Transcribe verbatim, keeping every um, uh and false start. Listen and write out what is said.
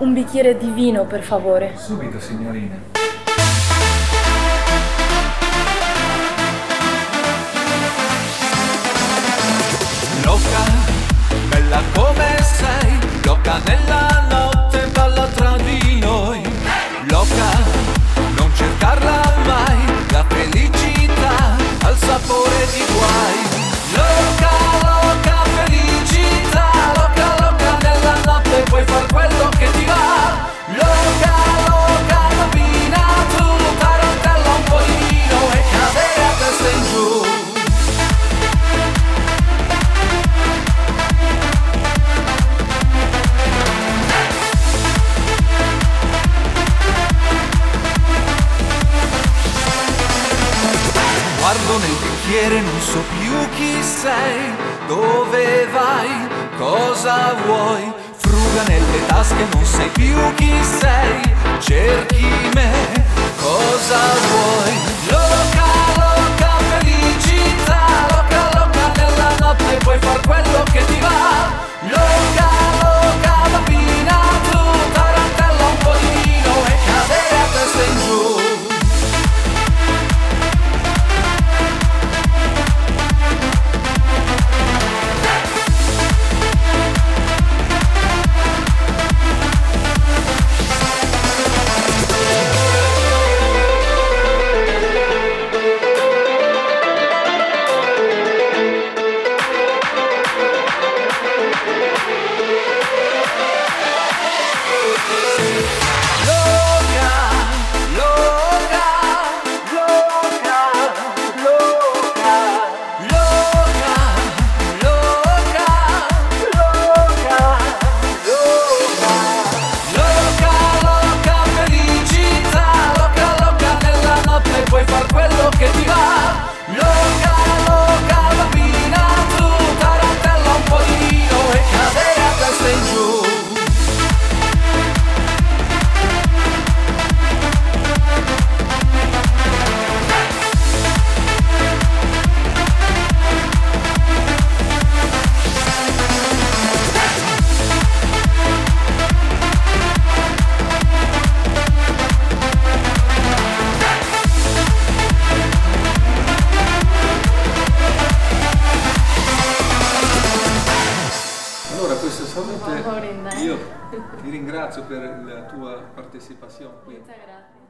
Un bicchiere di vino, per favore. Subito, signorina. Loca, bella come sei, loca nella notte balla tra di noi. Loca, non cercarla mai, la felicità al sapore di guai. Loca, loca felicità, loca, loca nella notte puoi far quello che ti va. Loca, loca rapina tu, tarantella un po' di vino e cadere a testa in giù. Guardo nel bicchiere, non so più chi sei, dove vai, cosa vuoi. Fruga nelle tasche, non sai più chi sei, cerchi me, cosa vuoi. Loca, loca felicità, loca, loca nella notte puoi far quello che ti va. Loca, loca rapina tu, tarantella un po' di vino e cadere a testa in giù. Io ti ringrazio per la tua partecipazione qui.